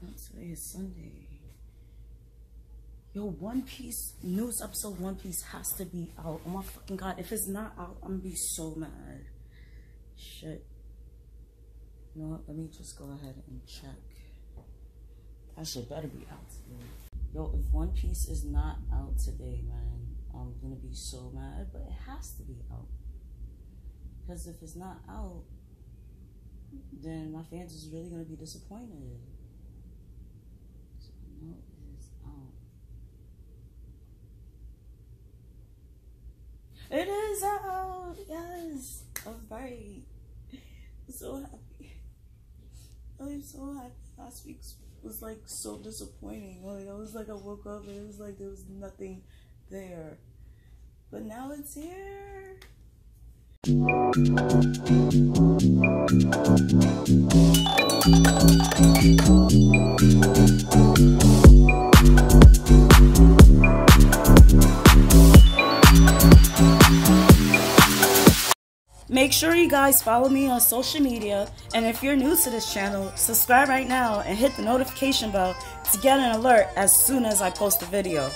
Today is Sunday. Yo, One Piece, newest episode One Piece has to be out. Oh my fucking god, if it's not out, I'm gonna be so mad. Shit. You know what, let me just go ahead and check. That shit better be out today. Yo, if One Piece is not out today, man, I'm gonna be so mad, but it has to be out. Because if it's not out, then my fans is really gonna be disappointed. So, no, it is out. It is out! Yes! Alright. I'm so happy. I'm so happy. Last week was like so disappointing. Like, I was like, I woke up and it was like there was nothing there. But now it's here. Make sure you guys follow me on social media, and if you're new to this channel, subscribe right now and hit the notification bell to get an alert as soon as I post a video.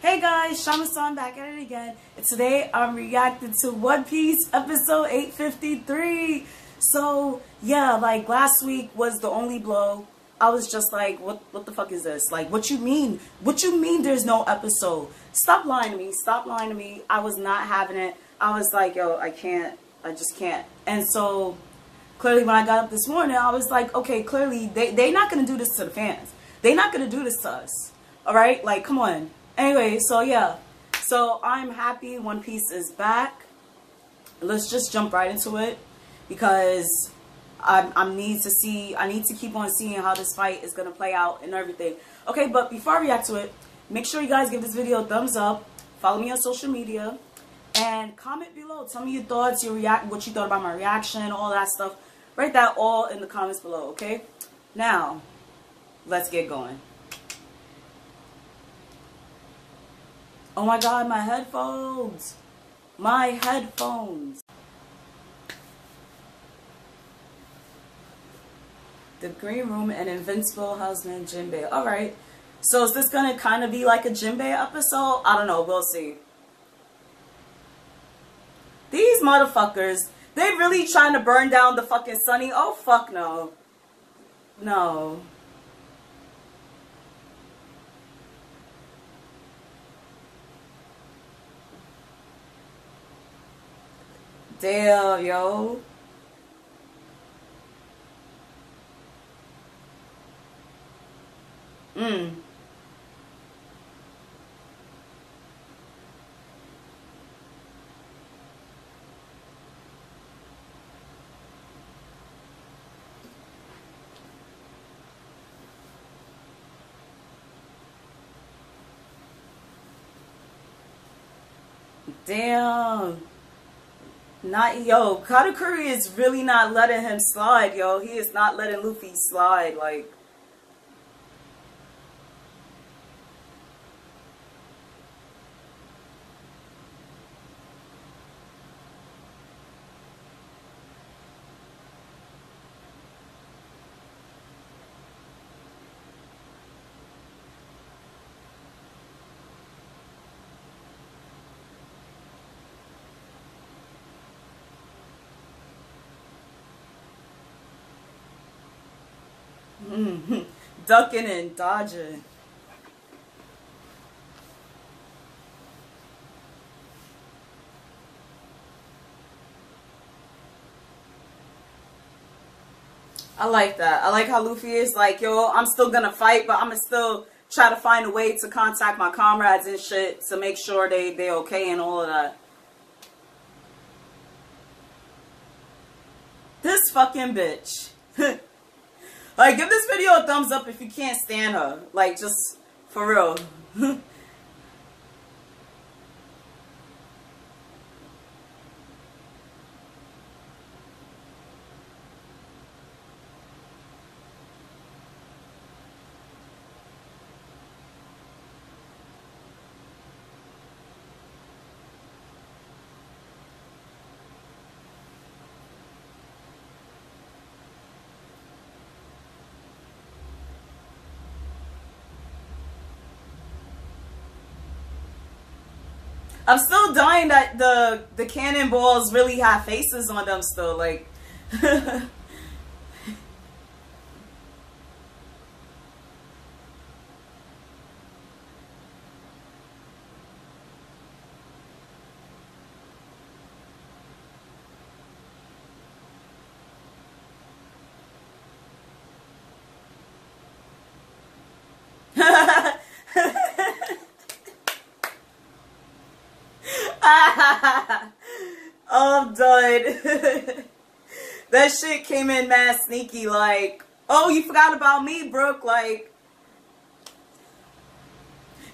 Hey guys, Shamasan back at it again, and today I'm reacting to One Piece episode 853. So yeah, like last week was the only blow. I was just like, what the fuck is this? Like, what you mean? What you mean there's no episode? Stop lying to me, stop lying to me. I was not having it. I was like, yo, I can't. I just can't. And so clearly when I got up this morning, I was like, okay, clearly they're not going to do this to the fans. They're not going to do this to us. All right? Like, come on. Anyway, so yeah. So I'm happy One Piece is back. Let's just jump right into it because I need to keep on seeing how this fight is going to play out and everything. Okay, but before I react to it, make sure you guys give this video a thumbs up. Follow me on social media. And comment below. Tell me your thoughts, what you thought about my reaction, all that stuff. Write that all in the comments below, okay? Now, let's get going. Oh my god, my headphones. My headphones. The Green Room and Invincible Houseman Jinbei. Alright. So is this going to kind of be like a Jinbei episode? I don't know. We'll see. These motherfuckers, they really trying to burn down the fucking Sunny. Oh, fuck no. No. Damn, yo. Damn. Not, yo, Katakuri is really not letting him slide, yo. He is not letting Luffy slide, like. Ducking and dodging. I like that. I like how Luffy is like, yo, I'm still gonna fight, but I'm gonna still try to find a way to contact my comrades and shit to make sure they okay and all of that. This fucking bitch. Like, give this video a thumbs up if you can't stand her. Like, just for real. I'm still dying that the cannonballs really have faces on them still, like. I'm done. That shit came in mad sneaky, like, oh, you forgot about me, Brooke, like,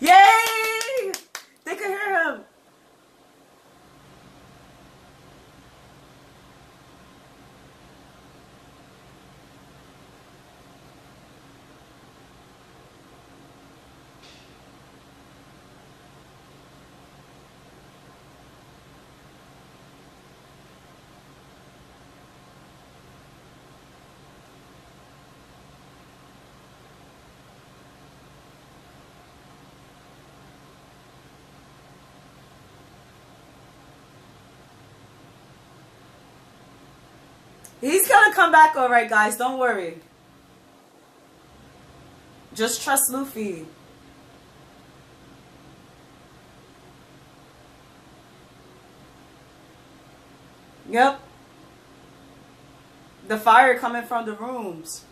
yay! They could hear him. He's gonna come back alright, guys. Don't worry. Just trust Luffy. Yep. The fire coming from the rooms.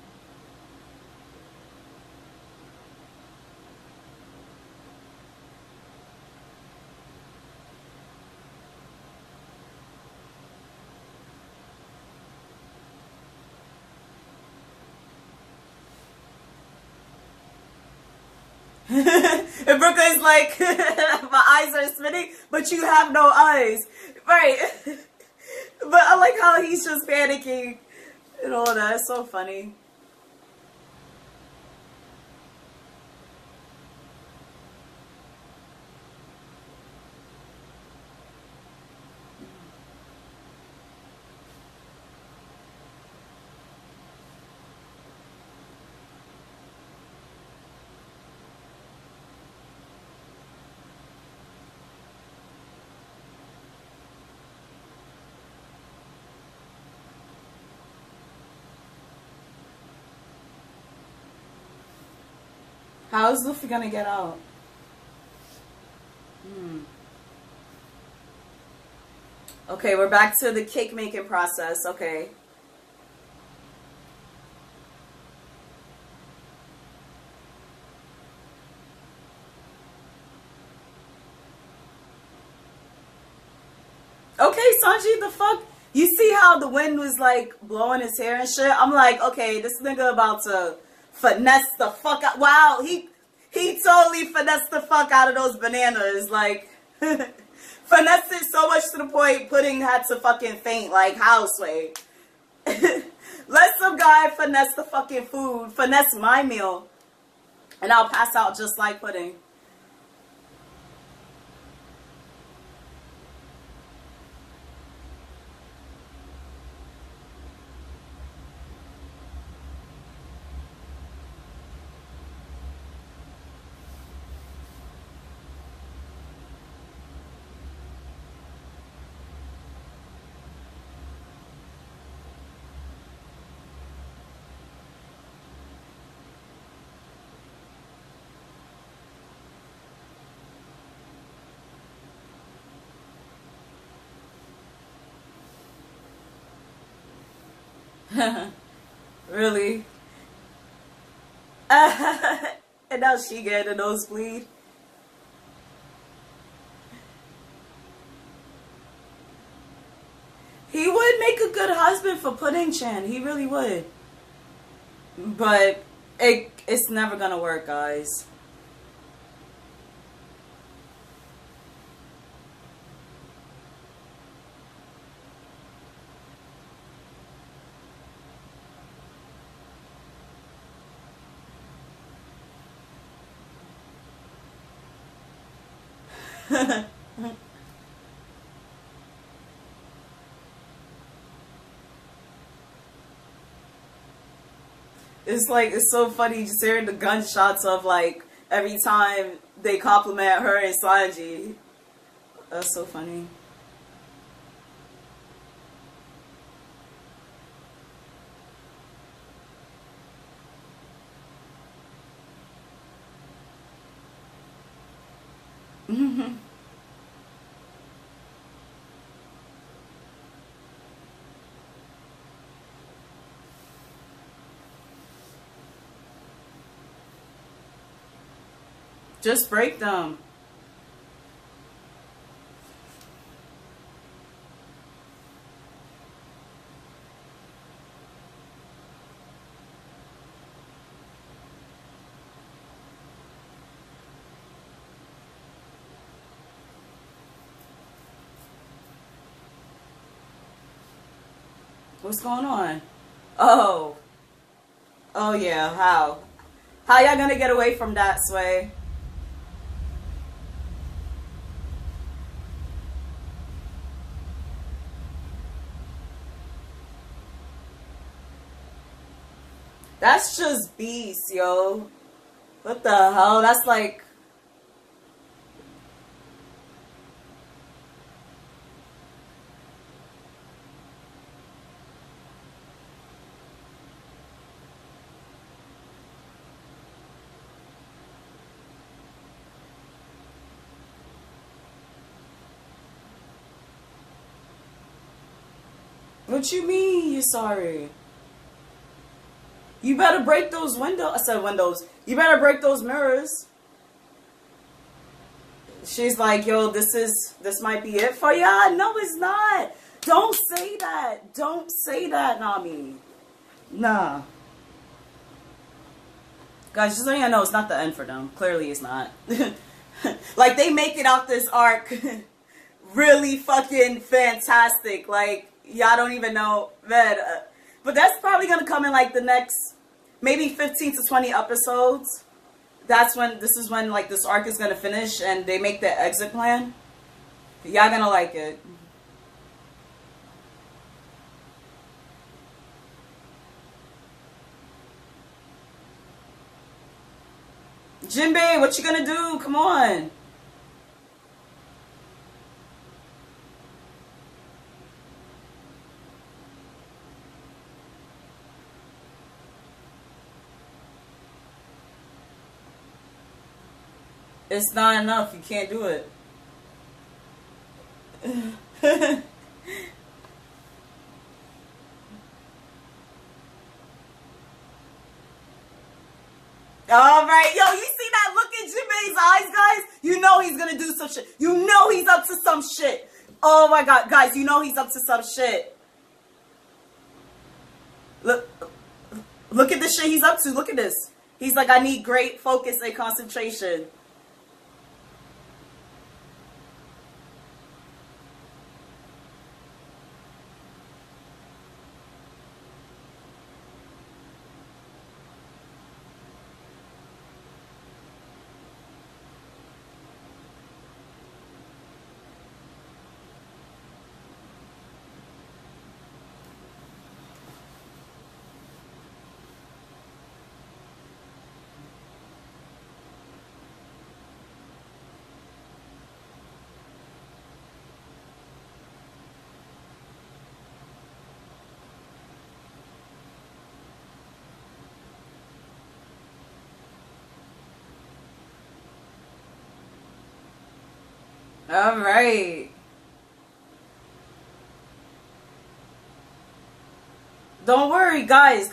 And Brooklyn's like, my eyes are spinning, but you have no eyes. Right. But I like how he's just panicking and all that. It's so funny. How is Luffy gonna get out? Okay, we're back to the cake making process. Okay. Okay, Sanji, the fuck? You see how the wind was like blowing his hair and shit? I'm like, okay, this nigga about to finesse the fuck out. Wow, he totally finessed the fuck out of those bananas, like. Finessed it so much to the point Pudding had to fucking faint, like, house way. Let some guy finesse the fucking food, finesse my meal, and I'll pass out just like Pudding. Really? And now she getting a nosebleed. He would make a good husband for Pudding Chan. He really would. But it's never gonna work, guys. It's like, it's so funny just hearing the gunshots of, like, every time they compliment her and Sanji. That's so funny. Just break them. What's going on? Oh. Oh yeah, how? How y'all gonna get away from that, Sway? That's just beast, yo. What the hell? That's like... What you mean you're sorry? You better break those windows. I said windows. You better break those mirrors. She's like, yo, this might be it for y'all. No, it's not. Don't say that. Don't say that, Nami. Nah. Guys, just so you know, it's not the end for them. Clearly it's not. Like, they make it out this arc really fucking fantastic. Like, y'all don't even know, man. But that's probably going to come in like the next maybe 15 to 20 episodes. That's when, this is when like this arc is going to finish and they make the exit plan. Y'all going to like it. Jinbei, what you going to do? Come on. It's not enough. You can't do it. All right. Yo, you see that look in Jinbei's eyes, guys? You know he's going to do some shit. You know he's up to some shit. Oh, my God. Guys, you know he's up to some shit. Look at the shit he's up to. Look at this. He's like, I need great focus and concentration. All right. Don't worry, guys.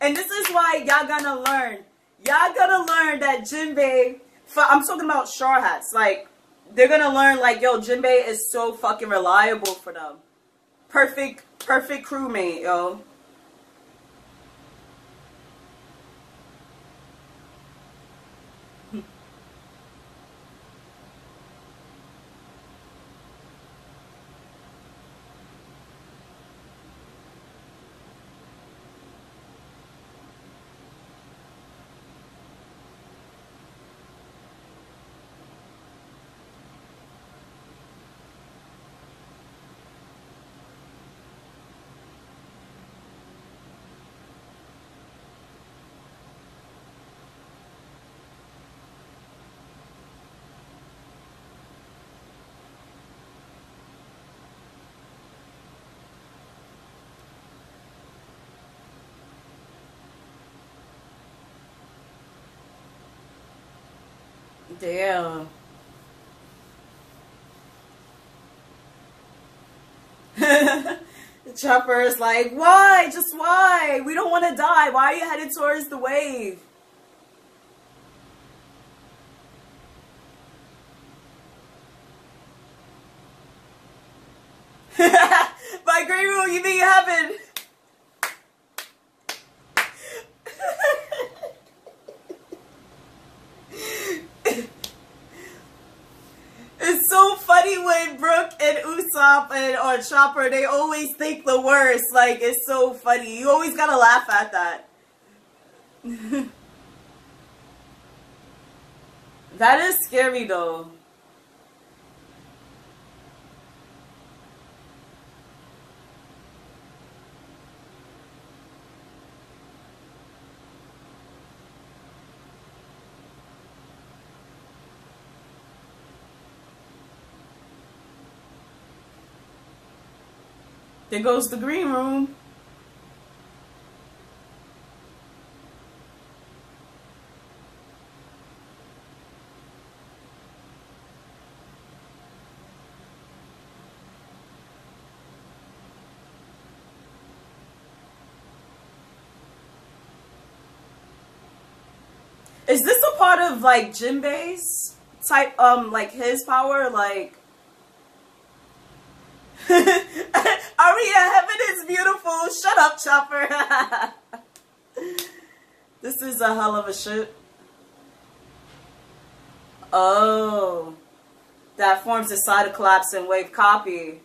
And this is why y'all gonna learn. Y'all gonna learn that Jinbei, I'm talking about straw hats. Like, they're gonna learn, like, yo, Jinbei is so fucking reliable for them. Perfect crewmate, yo. Damn. Chopper is like, why? Just why? We don't want to die. Why are you headed towards the wave? By great rule, you mean heaven. It's so funny when Brooke and Usopp and on Chopper, they always think the worst. Like, it's so funny. You always gotta laugh at that. That is scary though. There goes the green room. Is this a part of like Jinbei's type, like his power, like? Aria, heaven is beautiful. Shut up, Chopper. This is a hell of a ship. Oh. That forms a side of collapse and wave. Copy.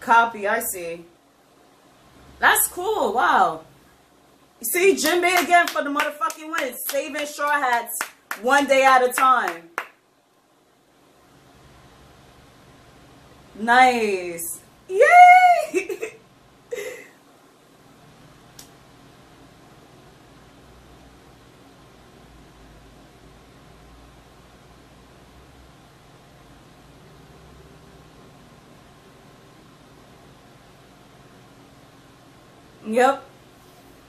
Copy, I see. That's cool. Wow. You see, Jinbei again for the motherfucking win. Saving straw hats one day at a time. Nice. Yay! Yep.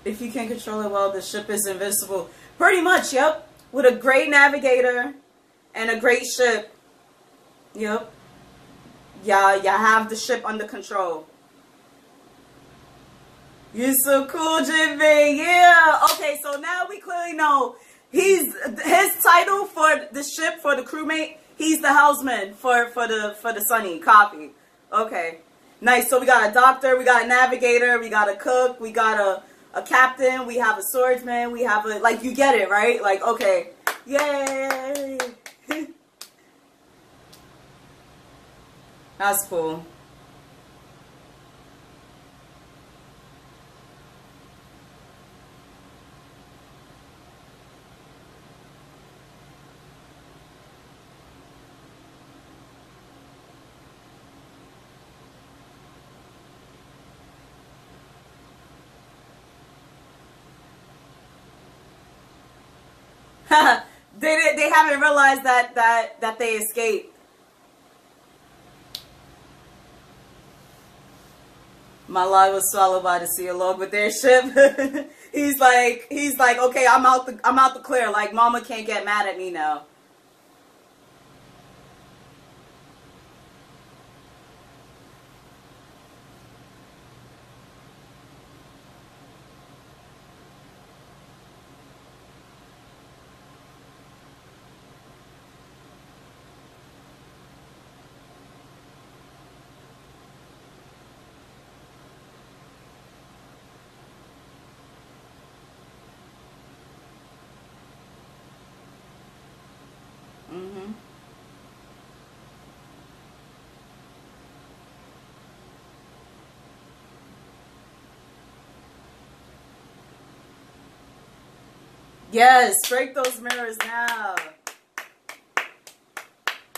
If you can control it well, the ship is invincible. Pretty much, yep. With a great navigator and a great ship. Yep. Yeah, y'all have the ship under control. You're so cool, Jinbei. Yeah. Okay, so now we clearly know his title for the ship, for the crewmate. He's the helmsman for the Sunny. Copy. Okay. Nice. So we got a doctor, we got a navigator, we got a cook, we got a captain, we have a swordsman, we have a, like, you get it, right? Like, okay. Yay. That's cool. They haven't realized that they escaped. My life was swallowed by the sea along with their ship. he's like, okay, I'm out the clear. Like, mama can't get mad at me now. Yes, break those mirrors now.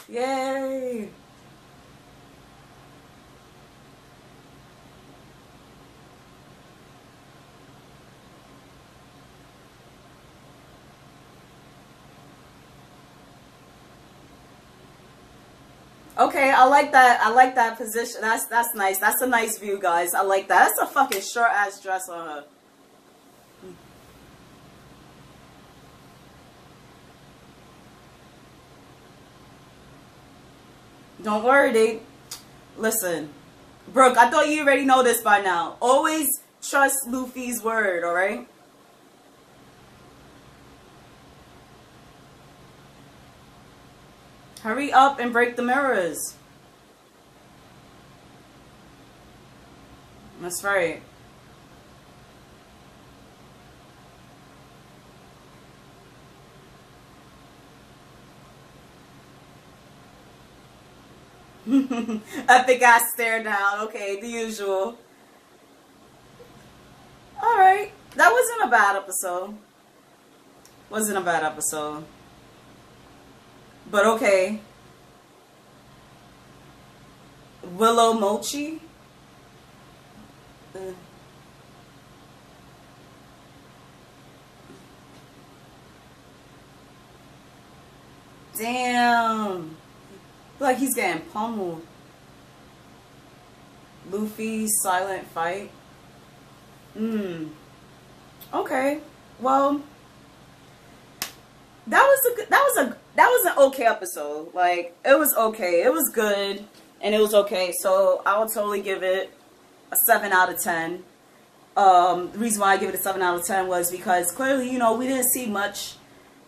Yay. Okay, I like that. I like that position. That's nice. That's a nice view, guys. I like that. That's a fucking short ass dress on her. Don't worry, dude. Listen, Brooke, I thought you already know this by now. Always trust Luffy's word, all right? Hurry up and break the mirrors. That's right. Epic ass stare down. Okay, the usual. Alright. That wasn't a bad episode. Wasn't a bad episode. But okay. Willow Mochi? Damn. Like he's getting pummeled. Luffy silent fight. Okay. Well, that was an okay episode. Like it was okay. It was good and it was okay. So I would totally give it a 7 out of 10. The reason why I give it a 7 out of 10 was because clearly, you know, we didn't see much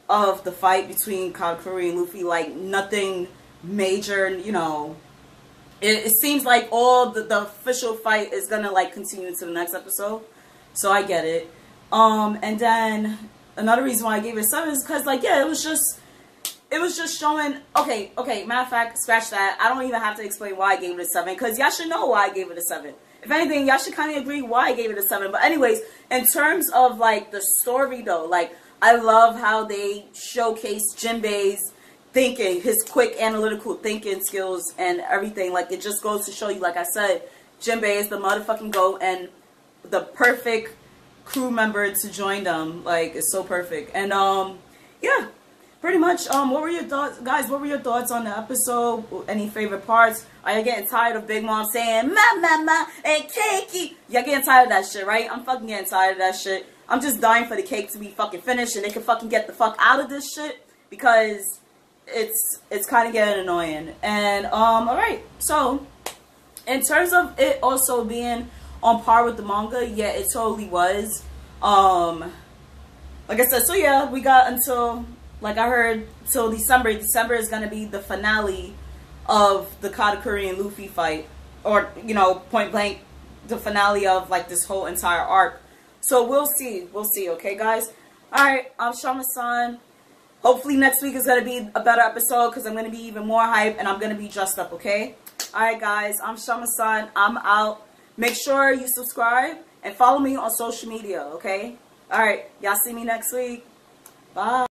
of the fight between Katakuri and Luffy. Like nothing major, you know, it seems like all the official fight is gonna like continue to the next episode, so I get it. And then another reason why I gave it a 7 is because, like, yeah, it was just showing. Okay, matter of fact, scratch that. I don't even have to explain why I gave it a 7 because y'all should know why I gave it a 7. If anything, y'all should kind of agree why I gave it a 7. But anyways, in terms of like the story though, like I love how they showcase Jinbei's thinking, his quick analytical thinking skills and everything. Like it just goes to show you, like I said, Jinbei is the motherfucking GOAT and the perfect crew member to join them. Like it's so perfect. And yeah, pretty much. What were your thoughts, guys? What were your thoughts on the episode? Any favorite parts? Are you getting tired of Big Mom saying ma and cakey? Y'all getting tired of that shit, right? I'm fucking getting tired of that shit. I'm just dying for the cake to be fucking finished and they can fucking get the fuck out of this shit because it's kind of getting annoying. And all right, so in terms of it also being on par with the manga, yeah, it totally was. Like I said, so yeah, we got until, like I heard, till December is gonna be the finale of the Katakuri and Luffy fight, or, you know, point blank, the finale of like this whole entire arc. So we'll see. Okay, guys. All right, I'm Shamasan. Hopefully next week is going to be a better episode because I'm going to be even more hype and I'm going to be dressed up, okay? All right, guys. I'm Shamasan. I'm out. Make sure you subscribe and follow me on social media, okay? All right. Y'all see me next week. Bye.